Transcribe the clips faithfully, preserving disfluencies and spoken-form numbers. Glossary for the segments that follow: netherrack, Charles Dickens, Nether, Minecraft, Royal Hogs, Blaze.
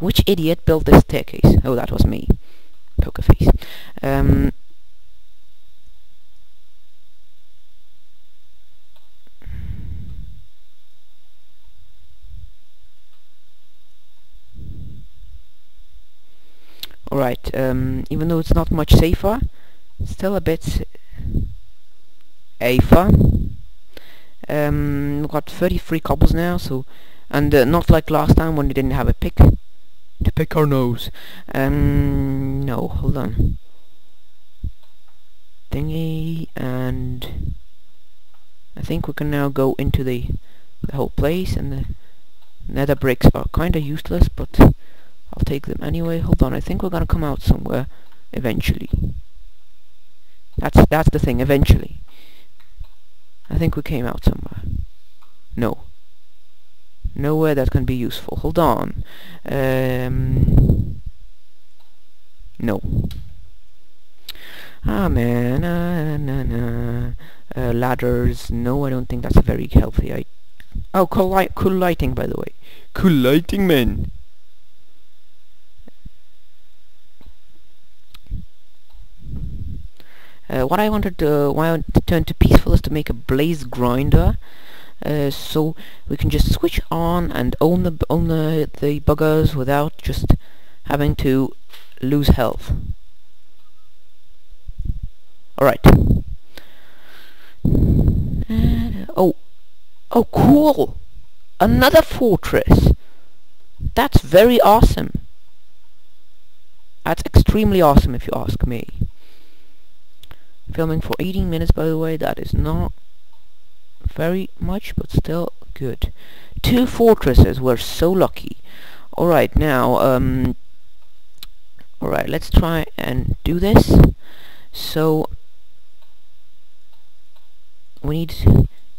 Which idiot built this staircase? Oh, that was me. Poker face. Um... Alright, um, even though it's not much safer, still a bit safer. Um, we've got thirty-three cobbles now, so, and uh, not like last time when we didn't have a pick to pick our nose. Um, no, hold on. Thingy, and I think we can now go into the, the whole place, and the nether bricks are kinda useless, but I'll take them anyway. Hold on, I think we're gonna come out somewhere eventually. That's that's the thing, eventually. I think we came out somewhere. No. Nowhere that can be useful. Hold on. Um No. Ah man, ah, nah, nah. Uh, ladders, no, I don't think that's a very healthy idea. Oh, cool, light, cool lighting, by the way. Cool lighting, man. Uh, what I wanted to, why I wanted to turn to peaceful is to make a blaze grinder, uh, so we can just switch on and own the own the, the buggers without just having to lose health. All right. And, oh, oh, cool! Another fortress. That's very awesome. That's extremely awesome, if you ask me. Filming for eighteen minutes, by the way. That is not very much, but still good. Two fortresses, we're so lucky. Alright, now, um... alright, let's try and do this. So, we need...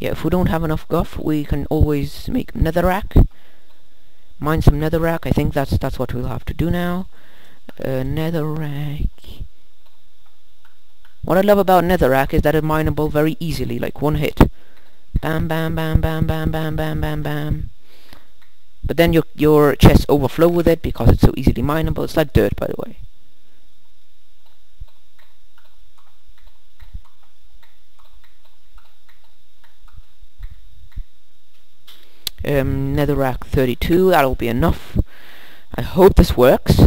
yeah, if we don't have enough guff, we can always make netherrack. Mine some netherrack. I think that's, that's what we'll have to do now. Uh, netherrack... What I love about netherrack is that it's mineable very easily, like one hit. Bam, bam, bam, bam, bam, bam, bam, bam, bam. But then your your chests overflow with it because it's so easily mineable. It's like dirt, by the way. Um, netherrack thirty-two. That'll be enough. I hope this works.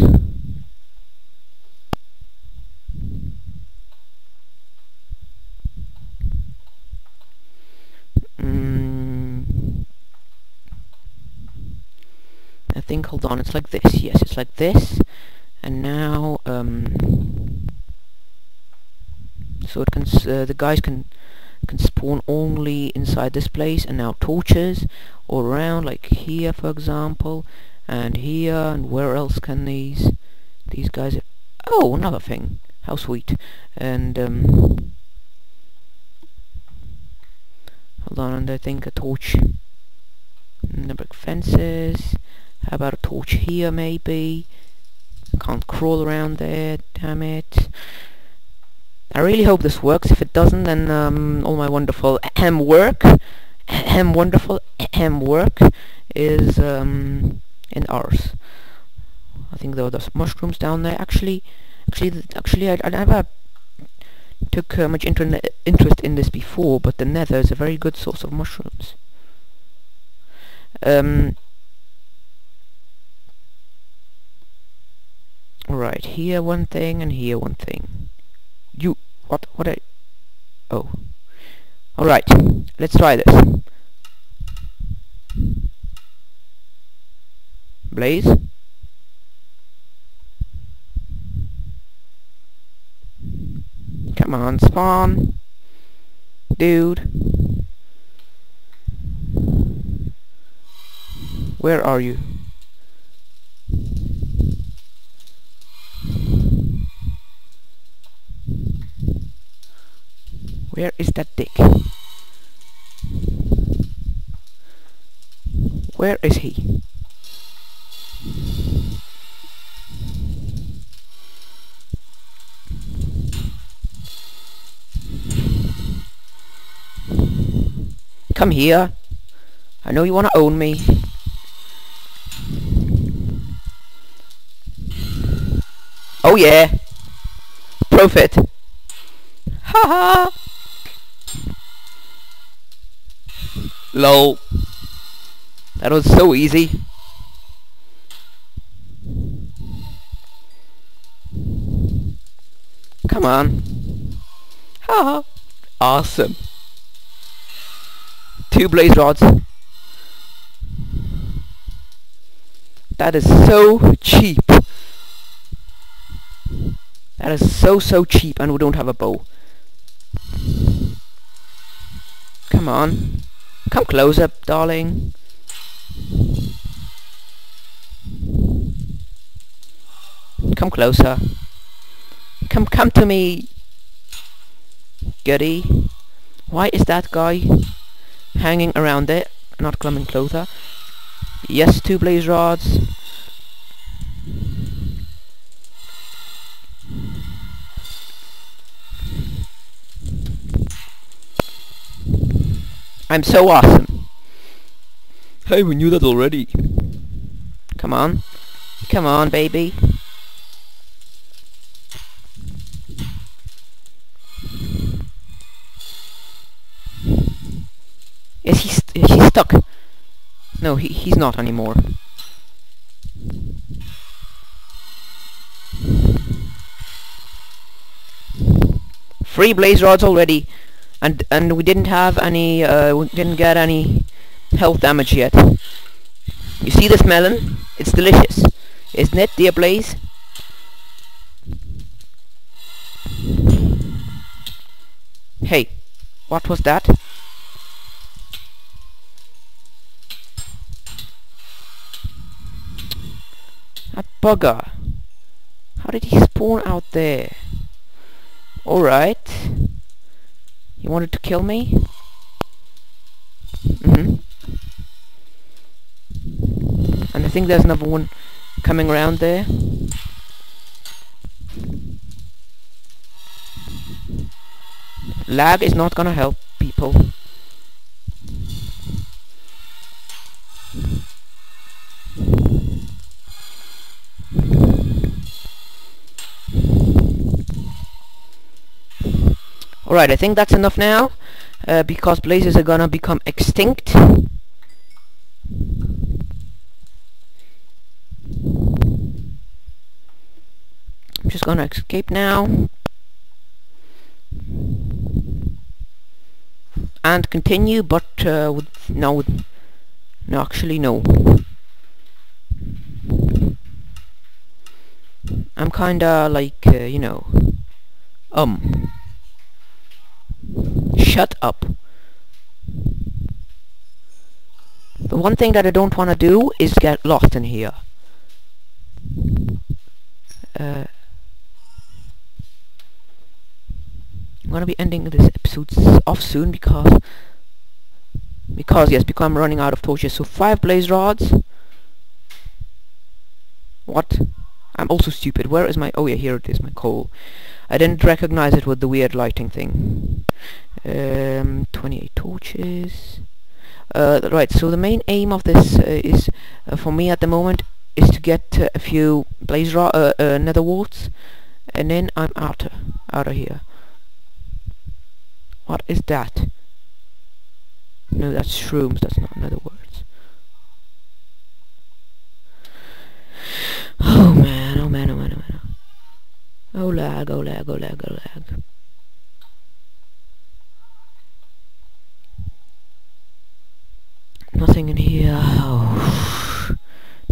I think, hold on, it's like this, yes, it's like this, and now, um, so it can, uh, the guys can, can spawn only inside this place, and now torches all around, like here, for example, and here, and where else can these, these guys, oh, another thing, how sweet, and, um, hold on, and I think a torch, and the brick fences. How about a torch here, maybe? Can't crawl around there, damn it. I really hope this works. If it doesn't, then um, all my wonderful ahem work, ahem wonderful ahem work, is um, in ours. I think there were those mushrooms down there. Actually, actually, actually, I, I never took uh, much inter interest in this before, but the Nether is a very good source of mushrooms. Um. Alright, here one thing and here one thing. You what what I oh. Alright, let's try this. Blaze. Come on, spawn. Dude. Where are you? Where is that dick? Where is he? Come here. I know you want to own me. Oh yeah, profit. Haha. Lol. That was so easy. Come on. Haha. Awesome. Two blaze rods. That is so cheap. That is so so cheap, and we don't have a bow. Come on. Come closer, darling. Come closer. Come come to me. Goody. Why is that guy hanging around there, not coming closer? Yes, two blaze rods. I'm so awesome. Hey, we knew that already. Come on. Come on, baby. Yes, he's, st he's stuck. No, he, he's not anymore. Three blaze rods already. And and we didn't have any, uh, we didn't get any health damage yet. You see this melon? It's delicious, isn't it, dear Blaze? Hey, what was that? A bugger. How did he spawn out there? All right. You wanted to kill me? Mm-hmm. And I think there's another one coming around there. Lag is not gonna help people. Alright, I think that's enough now, uh, because blazes are gonna become extinct. I'm just gonna escape now. And continue, but uh, with, no, with, no, actually no. I'm kinda like, uh, you know, um. Shut up. The one thing that I don't want to do is get lost in here. Uh, I'm gonna be ending this episode off soon because... Because, yes, because I'm running out of torches. So, five blaze rods. What? I'm also stupid. Where is my... Oh yeah, here it is, my coal. I didn't recognize it with the weird lighting thing. Um, twenty-eight torches. Uh, right, so the main aim of this uh, is, uh, for me at the moment, is to get uh, a few blaze ro uh, uh, nether warts, and then I'm out, out of here. What is that? No, that's shrooms, that's not nether warts. Oh man, oh man, oh man, oh man. Oh lag, oh lag, oh lag, oh lag. Nothing in here. Oh,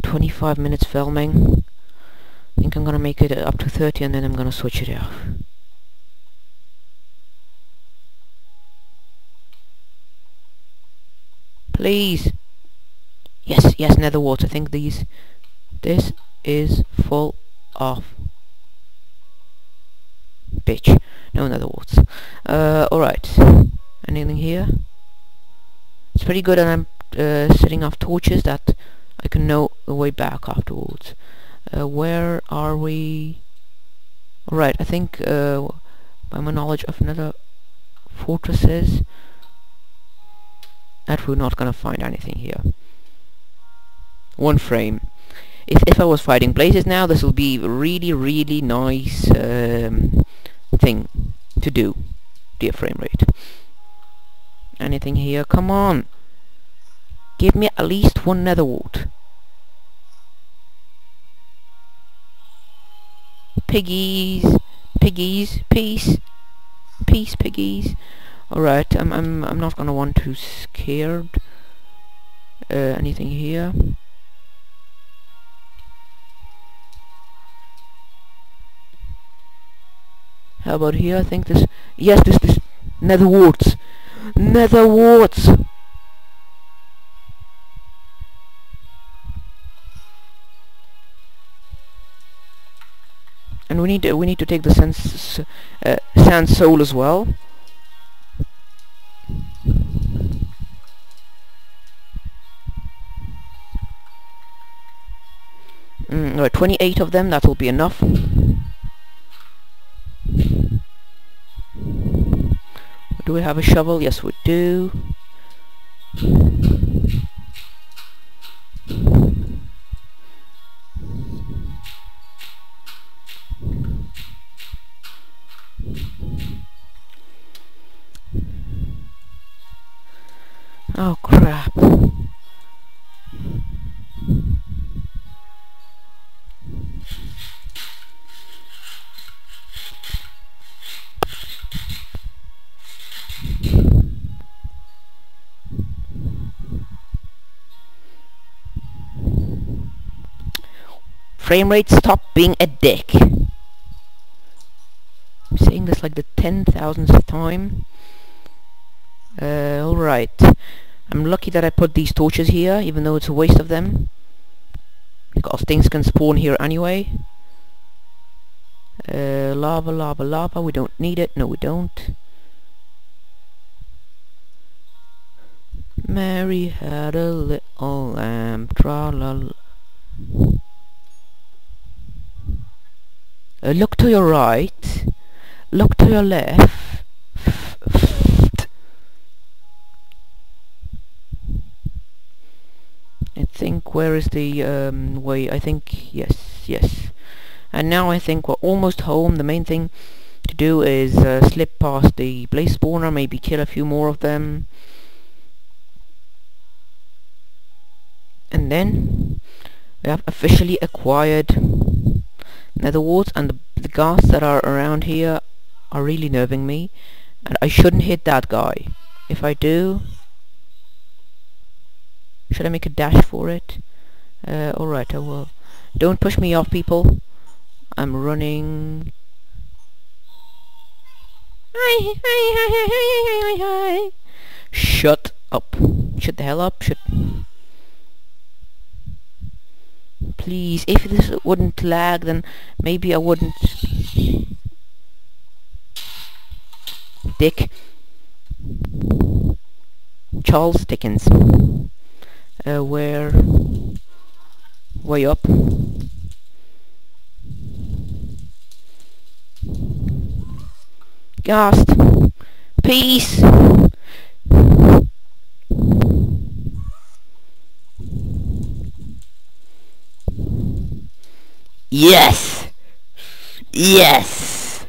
twenty-five minutes filming. I think I'm gonna make it up to thirty and then I'm gonna switch it off. Please. Yes, yes, nether warts. I think these... This is full of... Bitch. No nether warts. Uh, alright. Anything here? It's pretty good and I'm Uh, setting off torches that I can know the way back afterwards. Uh, where are we? Right, I think uh, by my knowledge of nether fortresses that we're not gonna find anything here. One frame. If, if I was fighting Blazes now, this will be a really, really nice um, thing to do. Dear frame rate. Anything here? Come on! Give me at least one nether wart. Piggies! Piggies! Peace! Peace, piggies! Alright, I'm, I'm, I'm not gonna want too scared. Uh, anything here? How about here? I think this... Yes, this... this nether warts! Nether warts! And we need to, we need to take the sans, uh, sand soul as well. Mm, right, twenty-eight of them, that will be enough. Do we have a shovel? Yes, we do. Oh, crap. Frame rate, stop being a dick. I'm saying this like the ten thousandth time. Uh, Alright. I'm lucky that I put these torches here, even though it's a waste of them. Because things can spawn here anyway. Uh, lava, lava, lava. We don't need it. No, we don't. Mary had a little lamb. Tra-la-la. Uh, look to your right, look to your left. I think, where is the um, way? I think, yes, yes. And now I think we're almost home. The main thing to do is uh, slip past the blaze spawner, maybe kill a few more of them. And then we have officially acquired nether warts, and the, the ghasts that are around here are really nerving me, and I shouldn't hit that guy. If I do, should I make a dash for it? Uh, alright, I will. Don't push me off, people. I'm running. Shut up. Shut the hell up. Shut. Please, if this wouldn't lag, then maybe I wouldn't... Dick. Charles Dickens. Uh, where... Way up. Ghast. Peace! Yes! Yes!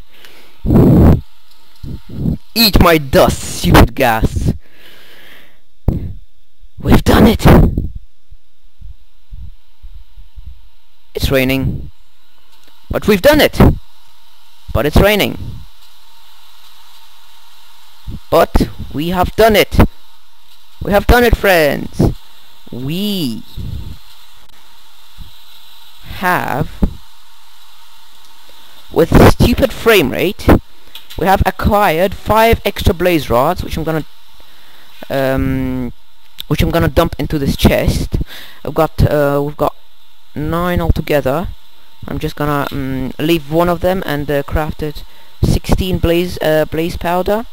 Eat my dust, stupid gas! We've done it! It's raining. But we've done it! But it's raining. But we have done it! We have done it, friends! We have, with stupid frame rate, we have acquired five extra blaze rods, which I'm gonna, um, which I'm gonna dump into this chest. I've got, uh, we've got nine altogether. I'm just gonna um, leave one of them and uh, crafted sixteen blaze, uh, blaze powder,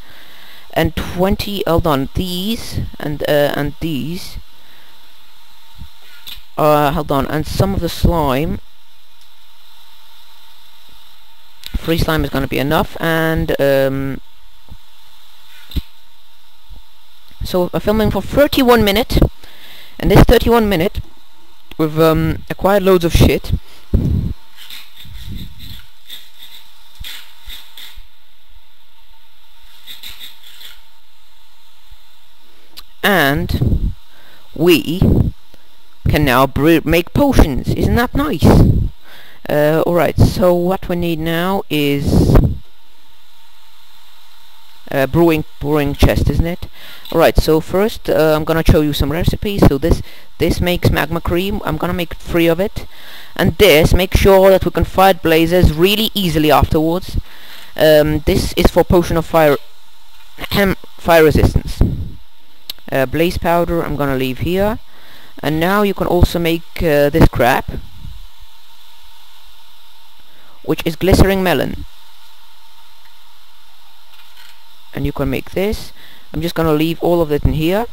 and twenty. Hold on, these and uh, and these. Uh, hold on, and some of the slime. Free slime is going to be enough, and um, so I'm filming for thirty-one minutes, and this thirty-one minute We've um, acquired loads of shit. And we can now bre make potions. Isn't that nice? Uh, alright, so what we need now is a brewing brewing chest, isn't it? Alright, so first uh, I'm gonna show you some recipes. So this this makes magma cream. I'm gonna make three of it. And this, make sure that we can fight blazers really easily afterwards. Um, this is for potion of fire fire resistance. Uh, blaze powder I'm gonna leave here, and now you can also make uh, this crap, which is glycerine melon, and you can make this. I'm just gonna leave all of it in here,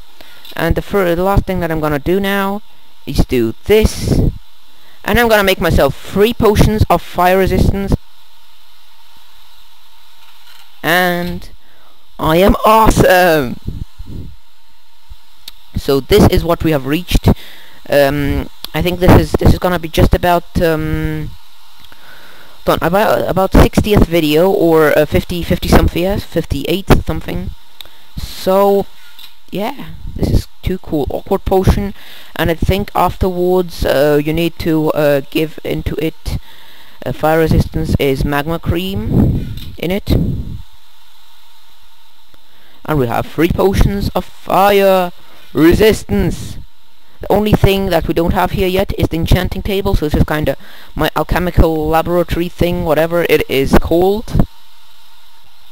and the, fir the last thing that I'm gonna do now is do this, and I'm gonna make myself three potions of fire resistance, and I am awesome! So this is what we have reached. Um, I think this is this is gonna be just about um, done about about sixtieth video or uh, fifty fifty something, fifty-eight something. So yeah, this is too cool. Awkward potion, and I think afterwards uh, you need to uh, give into it. Uh, fire resistance is magma cream in it, and we have three potions of fire resistance. The only thing that we don't have here yet is the enchanting table, so this is kinda my alchemical laboratory thing, whatever it is called.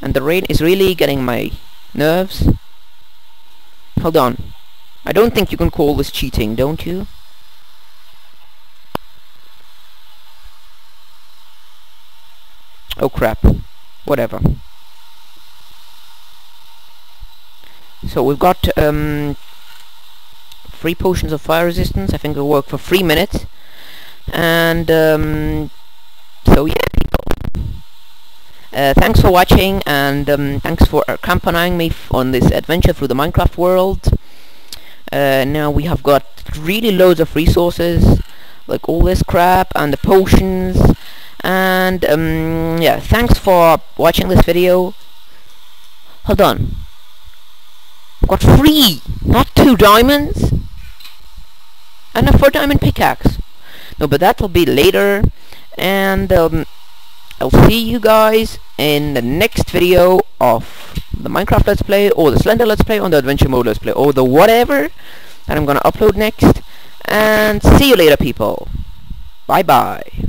And the rain is really getting my nerves. Hold on. I don't think you can call this cheating, don't you? Oh crap. Whatever. So we've got um three potions of fire resistance. I think it'll work for three minutes. And um, so yeah, people. Uh, thanks for watching, and um, thanks for accompanying me f on this adventure through the Minecraft world. Uh, now we have got really loads of resources, like all this crap and the potions. And um, yeah, thanks for watching this video. Hold on. I've got three, not two diamonds. And a four diamond pickaxe. No, but that'll be later. And um, I'll see you guys in the next video of the Minecraft Let's Play, or the Slender Let's Play, or the Adventure Mode Let's Play, or the whatever that I'm gonna upload next. And see you later, people. Bye bye.